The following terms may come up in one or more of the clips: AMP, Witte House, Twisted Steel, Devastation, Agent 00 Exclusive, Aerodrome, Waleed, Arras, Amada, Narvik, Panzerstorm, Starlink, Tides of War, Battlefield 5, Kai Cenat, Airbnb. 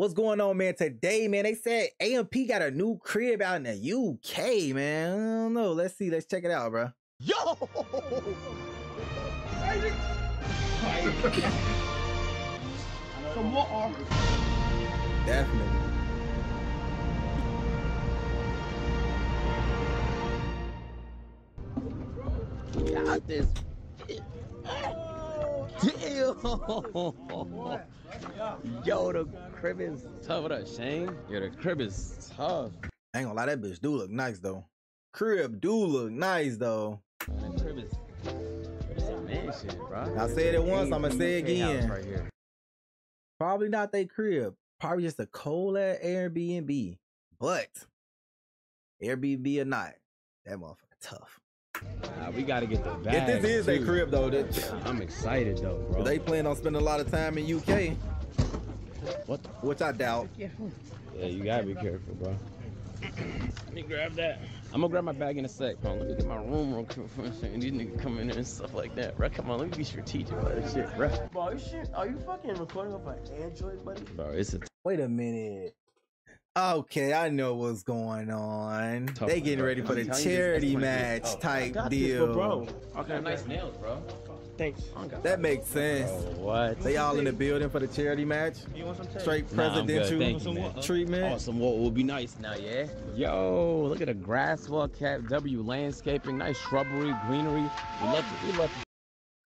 What's going on, man? Today, man, they said AMP got a new crib out in the UK, man. I don't know. Let's see. Let's check it out, bro. Yo! From what are we? Definitely. Got this. Damn. Yo, the crib is tough. What up, Shane? Yo, the crib is tough. I ain't gonna lie, that bitch do look nice though. Crib do look nice though. Man, that crib is some man shit, bro. I said it once, I'ma say it again. Right here. Probably not they crib. Probably just a cold ass Airbnb. But Airbnb or not, that motherfucker tough. Nah, we gotta get the bag. If this is a crib though, I'm excited though, bro. They plan on spending a lot of time in UK. What? Which I doubt. Yeah, you gotta be careful, bro. Let me grab that. I'm gonna grab my bag in a sec, bro. Let me get my room real quick for a second. These niggas come in there and stuff like that, bro. Come on, let me be strategic about this shit, bro. Bro, are you fucking recording off an Android, buddy? Bro, it's a. Wait a minute. Okay, I know what's going on. Tough, they getting ready for the charity match type deal. This, bro. Okay, nice nails, bro. Thanks. That makes sense. Bro, what? They all in the building for the charity match. You want some straight presidential treatment. Awesome walk will be nice now, yeah. Yo, look at the grass walk, Cap W landscaping, nice shrubbery, greenery. We love it. We love it.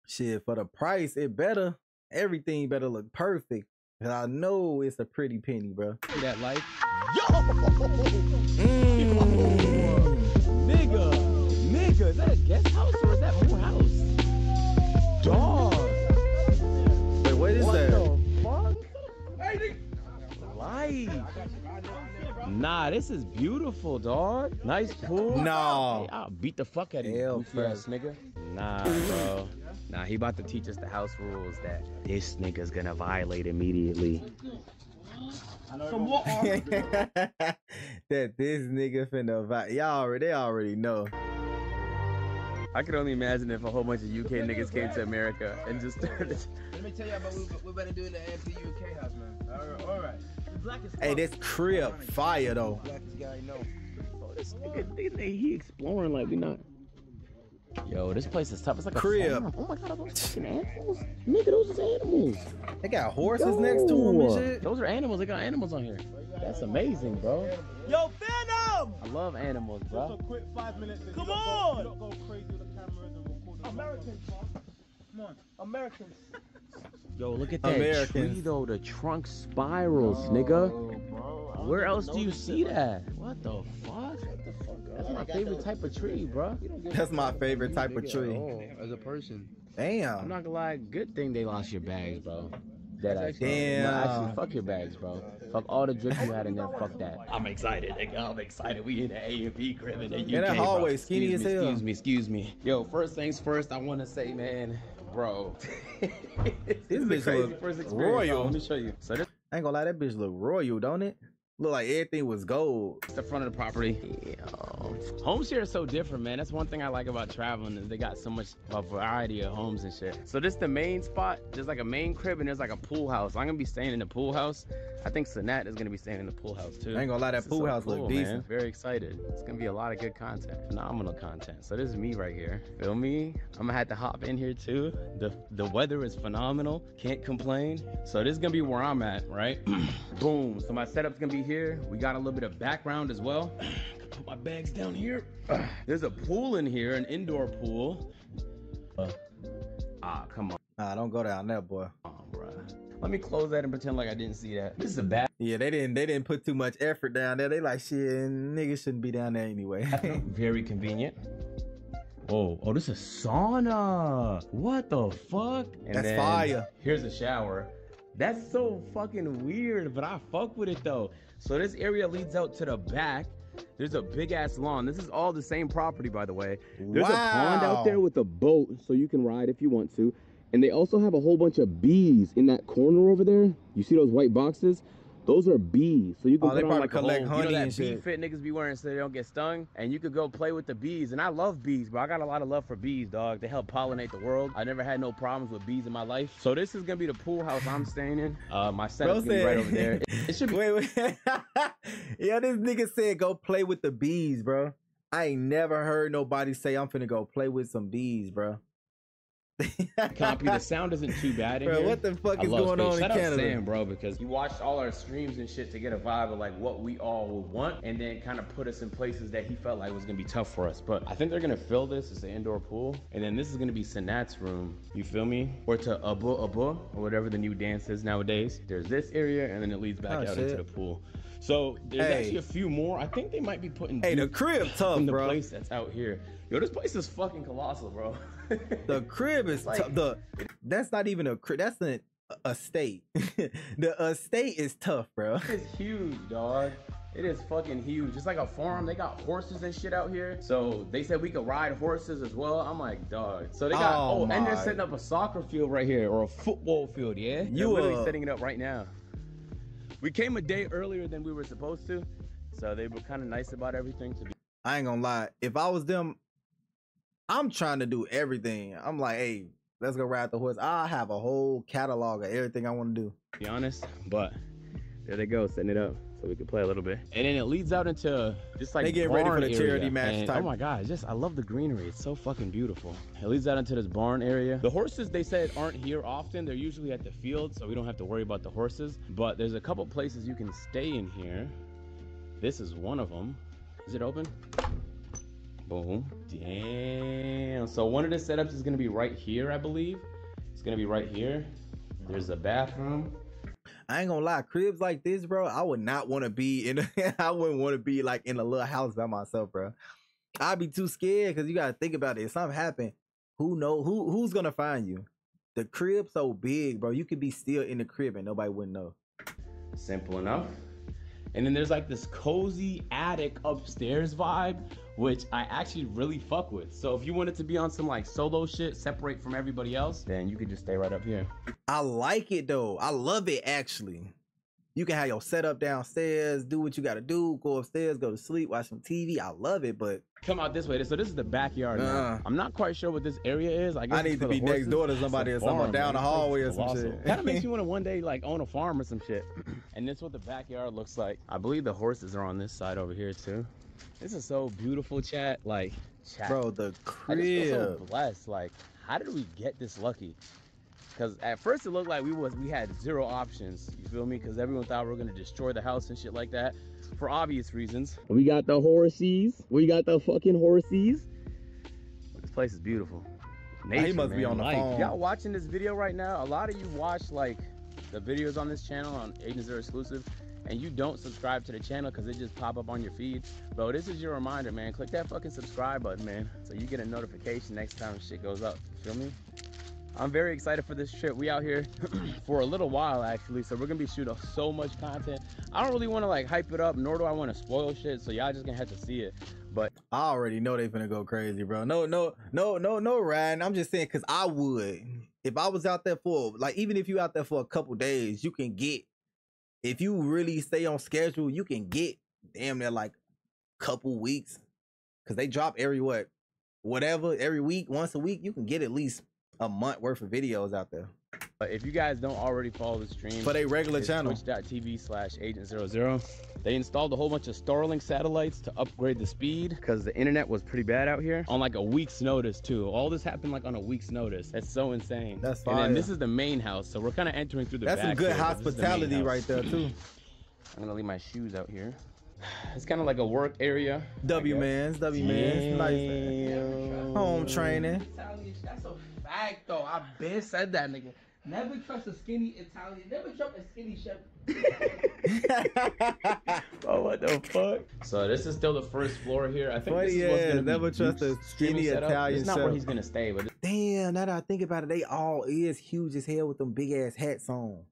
Shit, for the price, it better. Everything better look perfect. Cause I know it's a pretty penny, bro. See that life? Yo! Nigga, is that a guest house or is that a new house? Dog! Wait, what is that? What the fuck? Life! Nah, this is beautiful, dog. Nice pool. No. Hey, I'll beat the fuck out of you first, nigga. Nah, bro. Nah, he about to teach us the house rules that this nigga's gonna violate immediately. From what? That this nigga finna violate. Y'all, they already know. I could only imagine if a whole bunch of UK niggas came to America and just started. Let me tell you about what we better do in the AMP UK house, man. All right. Hey, this crib fire though. Oh, this nigga, he exploring like we not. Yo, this place is tough. It's like a crib. Oh my god, are those animals? Nigga, those is animals. They got horses next to them and shit. Those are animals. They got animals on here. That's amazing, bro. Yo, Venom! I love animals, bro. Just a quick 5 minutes. Come on! You don't go crazy with the cameras and record them. Americans, bro. Come on. Americans. Yo, look at that tree, though. The trunk spirals, nigga. Bro, where else do you see that? What the fuck? That's my favorite type of tree, bro. That's my favorite type of tree. As a person. Damn. I'm not gonna lie. Good thing they lost your bags, bro. Damn. No, actually, fuck your bags, bro. Fuck all the drip you had in there. Fuck that. I'm excited, nigga. I'm excited. We in the A&B crib in the UK, in that hallway, skinny as hell. Excuse me. Yo, first things first, I want to say, man, bro. This bitch crazy first experience. Royal. Bro, let me show you. So this, I ain't gonna lie, that bitch look royal, don't it? Look like everything was gold. It's the front of the property. Yo. Home share is so different, man. That's one thing I like about traveling is they got so much a variety of homes and shit. So this is the main spot. There's like a main crib and there's like a pool house. I'm gonna be staying in the pool house. I think Cenat is gonna be staying in the pool house too. I ain't gonna lie, that pool house look decent. Very excited. It's gonna be a lot of good content. Phenomenal content. So this is me right here. Feel me? I'm gonna have to hop in here too. The weather is phenomenal. Can't complain. So this is gonna be where I'm at, right? Boom. So my setup's gonna be here. We got a little bit of background as well. Put my bags down here. There's a pool in here, an indoor pool. Come on. Nah, don't go down there, boy. Oh, bruh. Let me close that and pretend like I didn't see that. This is a bath. Yeah, they didn't put too much effort down there. They like, shit, niggas shouldn't be down there anyway. Very convenient. Oh, this is a sauna. What the fuck? And that's fire. Here's a shower. That's so fucking weird, but I fuck with it though. So this area leads out to the back. There's a big ass lawn. This is all the same property, by the way. There's a pond out there with a boat so you can ride if you want to. And they also have a whole bunch of bees in that corner over there. You see those white boxes? Those are bees, so you can put on like a whole, you know that bee fit niggas be wearing so they don't get stung, and you could go play with the bees. And I love bees, bro. I got a lot of love for bees, dog. They help pollinate the world. I never had no problems with bees in my life. So this is gonna be the pool house I'm staying in. My setup's gonna be right over there. It should be. Wait. Yo, this nigga said go play with the bees, bro. I ain't never heard nobody say I'm finna go play with some bees, bro. Copy. The sound isn't too bad in here. What the fuck is going on in Canada? Shout out Sam, bro, because you watched all our streams and shit to get a vibe of like what we all would want, and then kind of put us in places that he felt like was gonna be tough for us. But I think they're gonna fill this. It's an indoor pool, and then this is gonna be Cenat's room. You feel me? Or to abu or whatever the new dance is nowadays. There's this area, and then it leads back out into the pool. So there's actually a few more. I think they might be putting the crib tough, in the place that's out here. Yo, this place is fucking colossal, bro. The crib is like, that's not even a crib. That's an estate. The estate is tough, bro. It's huge, dog. It is fucking huge. It's like a farm. They got horses and shit out here. So they said we could ride horses as well. I'm like, dog. So they got, and they're setting up a soccer field right here, or a football field, yeah? They're literally setting it up right now. We came a day earlier than we were supposed to, so they were kind of nice about everything. I ain't gonna lie. If I was them, I'm trying to do everything. I'm like, hey, let's go ride the horse. I have a whole catalog of everything I want to do. Be honest, but there they go, setting it up so we can play a little bit. And then it leads out into just like they get ready for the charity match. Oh my god, just I love the greenery. It's so fucking beautiful. It leads out into this barn area. The horses, they said, aren't here often. They're usually at the field, so we don't have to worry about the horses. But there's a couple places you can stay in here. This is one of them. Is it open? Boom. Damn. So one of the setups is going to be right here, I believe. It's going to be right here. There's a bathroom. I ain't gonna lie, cribs like this, bro, I would not want to be in I wouldn't want to be like in a little house by myself, bro. I'd be too scared, because you gotta think about it. If something happened, who knows who's gonna find you? The crib's so big, bro, you could be still in the crib and nobody wouldn't know. Simple enough. And then there's like this cozy attic upstairs vibe, which I actually really fuck with. So if you wanted to be on some like solo shit, separate from everybody else, then you could just stay right up here. I like it though. I love it actually. You can have your setup downstairs, do what you gotta do, go upstairs, go to sleep, watch some TV. I love it, but come out this way. So this is the backyard. Now. I'm not quite sure what this area is. I guess I need to be next door to somebody or something down the hallway or some shit. Kind of makes you want to one day like own a farm or some shit. And this is what the backyard looks like. I believe the horses are on this side over here too. This is so beautiful, chat. Like, bro, the crib. I just feel so blessed. Like, how did we get this lucky? Because at first it looked like we had zero options. You feel me? Because everyone thought we were gonna destroy the house and shit like that, for obvious reasons. We got the horsies. We got the fucking horsies. This place is beautiful. Nature, he must be on the phone. Y'all watching this video right now? A lot of you watch like the videos on this channel on Agent 00 Exclusive, and you don't subscribe to the channel because it just pop up on your feed. Bro, this is your reminder, man. Click that fucking subscribe button, man, so you get a notification next time shit goes up. You feel me? I'm very excited for this trip. We out here for a little while, actually, so we're gonna be shooting so much content. I don't really want to like hype it up, nor do I want to spoil shit, so y'all just gonna have to see it. But I already know they finna go crazy, bro. No, Ryan, I'm just saying, because I would, if I was out there for like, even if you out there for a couple days, you can get, if you really stay on schedule, you can get damn near like couple weeks, because they drop every every week, once a week. You can get at least a month worth of videos out there. But if you guys don't already follow the stream for a regular channel, twitch.tv/agent00. They installed a whole bunch of Starlink satellites to upgrade the speed, because the internet was pretty bad out here, on like a week's notice too. All this happened like on a week's notice. That's so insane. That's fine. And then this is the main house, so we're kind of entering through the back. That's some good hospitality right there too. I'm gonna leave my shoes out here. It's kind of like a work area. W-man's nice. Home training. That's a fact though. I been said that, nigga. Never trust a skinny Italian. Never trust a skinny chef. Oh, what the fuck? So this is still the first floor here. I think this is what's gonna never be trust a skinny Italian. It's not where he's gonna stay, but damn, now that I think about it, they all is huge as hell with them big ass hats on.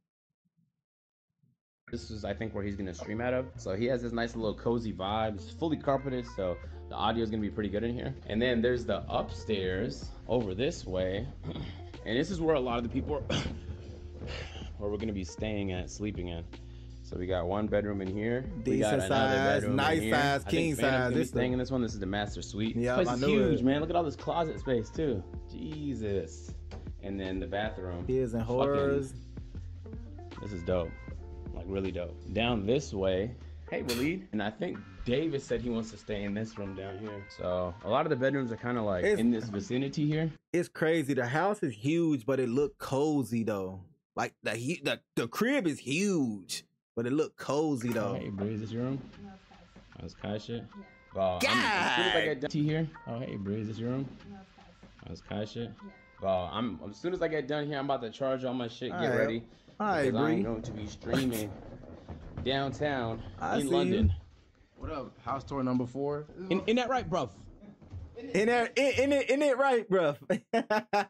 This is, I think, where he's gonna stream out of. So he has this nice little cozy vibe. It's fully carpeted, so the audio is gonna be pretty good in here. And then there's the upstairs over this way. And this is where a lot of the people are, where we're gonna be staying at, sleeping in. So we got one bedroom in here. Decent size, nice size, king size. This thing in this one, this is the master suite. Yeah, this place is huge, man. Look at all this closet space too. Jesus. And then the bathroom. Fears and horrors. This is dope. Like really dope. Down this way. Hey, Waleed. And I think David said he wants to stay in this room down here. So a lot of the bedrooms are kind of like in this vicinity here. It's crazy. The house is huge, but it looked cozy though. Like the crib is huge, but it looked cozy though. Hey, Bree, is this your room? No, it's Kai's. That was Kai's shit? Yeah. Wow. God! As soon as I got done here. Oh, hey, Bree, is this your room? No, that was Kai's shit? Yeah. Wow. As soon as I get done here, I'm about to charge all my shit, get ready. All right, Bree. I'm going to be streaming downtown in London. What up? House tour number 4. In that right, bruv. In it right, bruv.